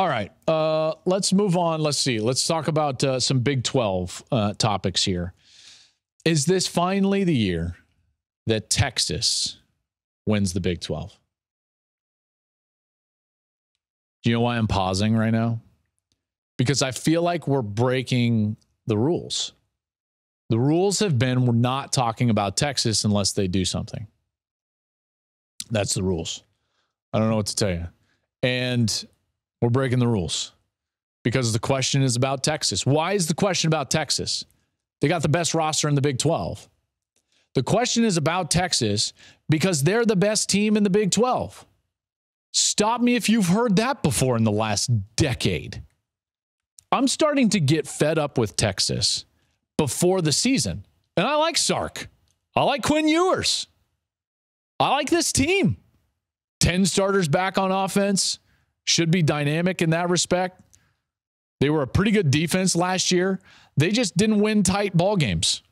All right, let's move on. Let's see. Let's talk about some Big 12 topics here. Is this finally the year that Texas wins the Big 12? Do you know why I'm pausing right now? Because I feel like we're breaking the rules. The rules have been we're not talking about Texas unless they do something. That's the rules. I don't know what to tell you. And we're breaking the rules because the question is about Texas. Why is the question about Texas? They got the best roster in the Big 12. The question is about Texas because they're the best team in the Big 12. Stop me if you've heard that before in the last decade. I'm starting to get fed up with Texas before the season. And I like Sark. I like Quinn Ewers. I like this team. 10 starters back on offense. Should be dynamic in that respect. They were a pretty good defense last year. They just didn't win tight ball games.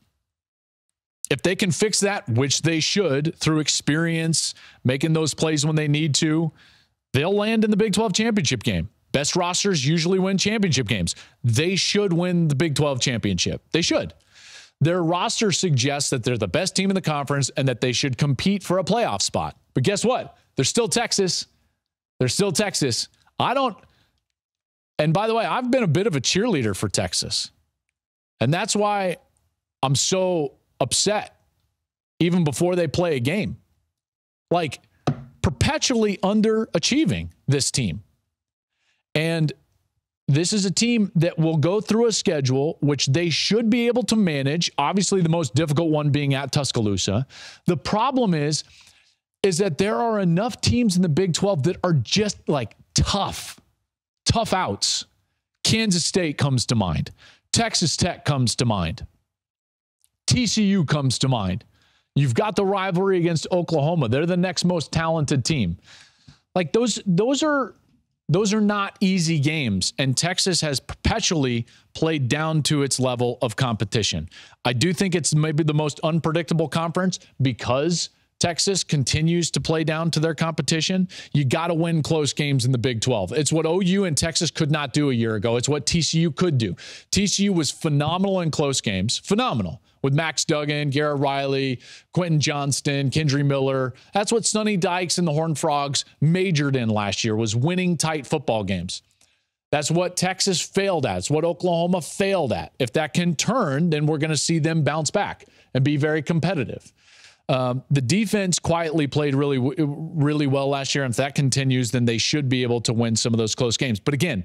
If they can fix that, which they should through experience, making those plays when they need to, they'll land in the Big 12 championship game. Best rosters usually win championship games. They should win the Big 12 championship. They should. Their roster suggests that they're the best team in the conference and that they should compete for a playoff spot. But guess what? They're still Texas. They're still Texas. I don't. And by the way, I've been a bit of a cheerleader for Texas. And that's why I'm so upset even before they play a game. Like, perpetually underachieving this team. And this is a team that will go through a schedule which they should be able to manage. Obviously, the most difficult one being at Tuscaloosa. The problem is that there are enough teams in the Big 12 that are just like tough outs. Kansas State comes to mind. Texas Tech comes to mind. TCU comes to mind. You've got the rivalry against Oklahoma. They're the next most talented team. Like those are not easy games, and Texas has perpetually played down to its level of competition. I do think it's maybe the most unpredictable conference because Texas continues to play down to their competition. You got to win close games in the Big 12. It's what OU and Texas could not do a year ago. It's what TCU could do. TCU was phenomenal in close games. Phenomenal. With Max Duggan, Garrett Riley, Quentin Johnston, Kendry Miller. That's what Sonny Dykes and the Horned Frogs majored in last year, was winning tight football games. That's what Texas failed at. It's what Oklahoma failed at. If that can turn, then we're going to see them bounce back and be very competitive. The defense quietly played really well last year. And if that continues, then they should be able to win some of those close games. But again,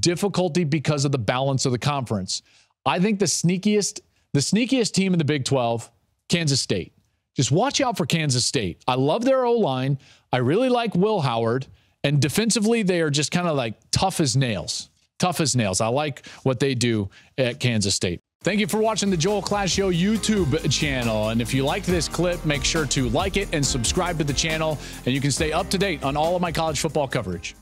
difficulty because of the balance of the conference. I think the sneakiest team in the Big 12, Kansas State. Just watch out for Kansas State. I love their O-line. I really like Will Howard. And defensively, they are just kind of like tough as nails. Tough as nails. I like what they do at Kansas State. Thank you for watching the Joel Klatt Show YouTube channel. And if you liked this clip, make sure to like it and subscribe to the channel. And you can stay up to date on all of my college football coverage.